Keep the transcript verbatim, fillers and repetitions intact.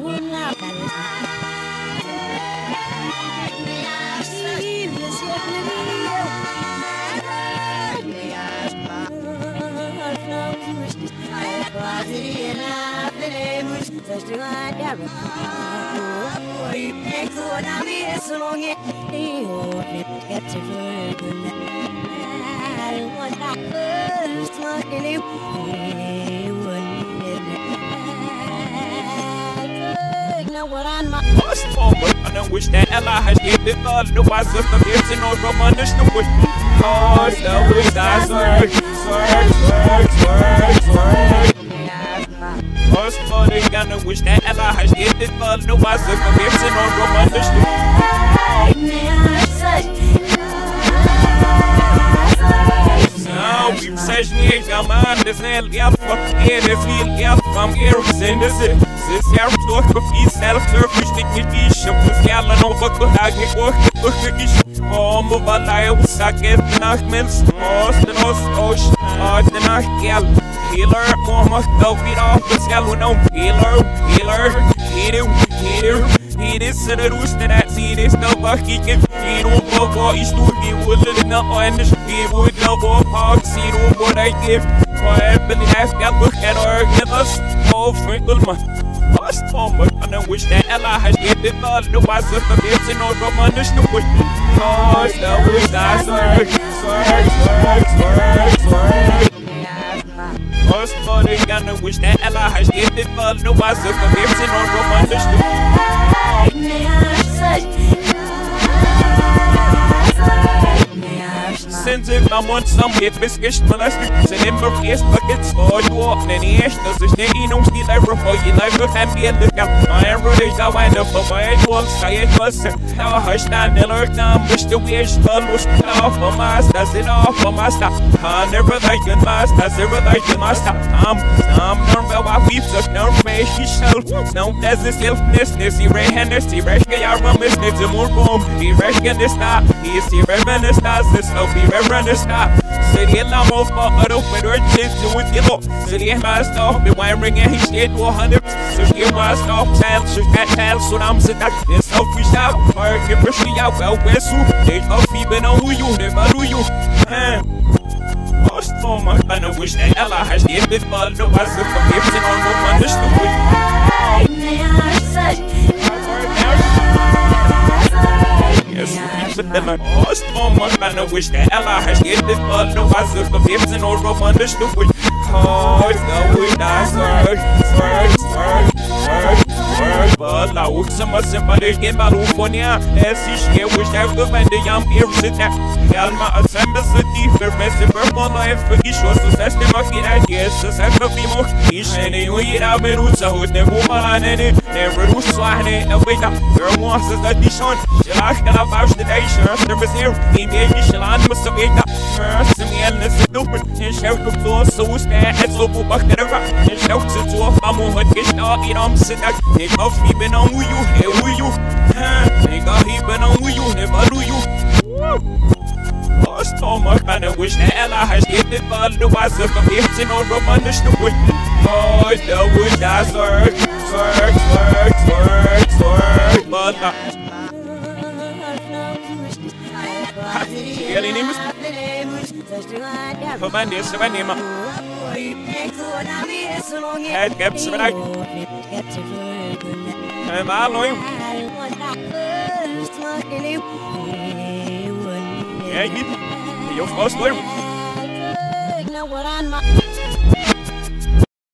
First forward, I don't wish that Allah had given love. No, I serve the gifts and no romanish. No wish, cause the wish I serve, serve, serve, serve, serve. First of all, they gonna wish that Allah has given love. No, I serve the gifts and no romanish. Now we've such needs, I'm on this hell, yeah, fuck it, if we yeah, I'm here, send us it. This year, talk of these self-service dignities. I'm just yelling over the hag, it worked the cookies. Oh, move a lie, we suck it, the night mills, most and us, ocean, hard the night, yell. Healer, almost though, we don't, the shallow, no, healer, healer, healer, healer, healer, said it was that I see this, no, but he can feed on the war, he's doing it, would it not, and he would love all parts, he don't what I give. But I've got look at our givers, oh, frinkle my. First forward, I don't wish that Allah has given love. No, I serve the gifts and no romanish. No wish, cause the wish I serve, serve, serve, serve, serve. First forward, I don't wish that Allah has given love. No, I serve the gifts and no romanish. Since if I want some gifts, it's molested. Send him for face buckets for you off. Then he asked us, is there no steal ever for your life? Your family and look out. My rulers are wind up for my walks. I ain't busting. Now I hush down the lurk down. Wish the wish the loose off for my stars. It off for my stop. I never like the master. Never like the master. I'm, I'm normal. I weep such no face. She shall. No, that's the selflessness. He ran Hennessy. He rushed the arm. It's the more boom. He rushed the star. He's the reminiscence. This will be reminiscent. City and I'm off for other winter chips to with the law. City and my stuff, the wine ring and he stayed to a hundred. So she my stuff, child, she got child, so I'm sitting out. This stuff we shout, or give her she out. Well, we're soup. They don't even know who you, never do you. Most for my kind of wish that Allah has given love. No, I said for gifts and all no understood. Yes, keep it in my most for my kind of wish that Allah has given love. No, I said for gifts and all no understood. Cause the wish I serve, serve, serve. But I would summer somebody in Balufonia, as she share which I will find the young ears in that. Alma assembles the thief, the rest of her life, but he shows the system of it. I guess the system of him, each and a way out of Rusa, who never won any, never Rusa, and a way up. There was a tradition, Shalak, and about the day, Sheriff, there was here, he made me Shalan, must have made up. First, and we ended the stupid, and Sheriff looked close, so was there, and so go back to the rock, and shouts it to a mamma, and get out, and I'm sitting out. Take off, he been on with you, hey, with you. Take off, he been on with you, never do you. Lost all my kind of wish that Allah has given love. No, I serve the gifts and all romanish. No wish, cause the wish I serve, serve, serve, serve, serve. But I really need to command this, my name. Head gaps, but I. I'm alone. Yeah, you. You're first one.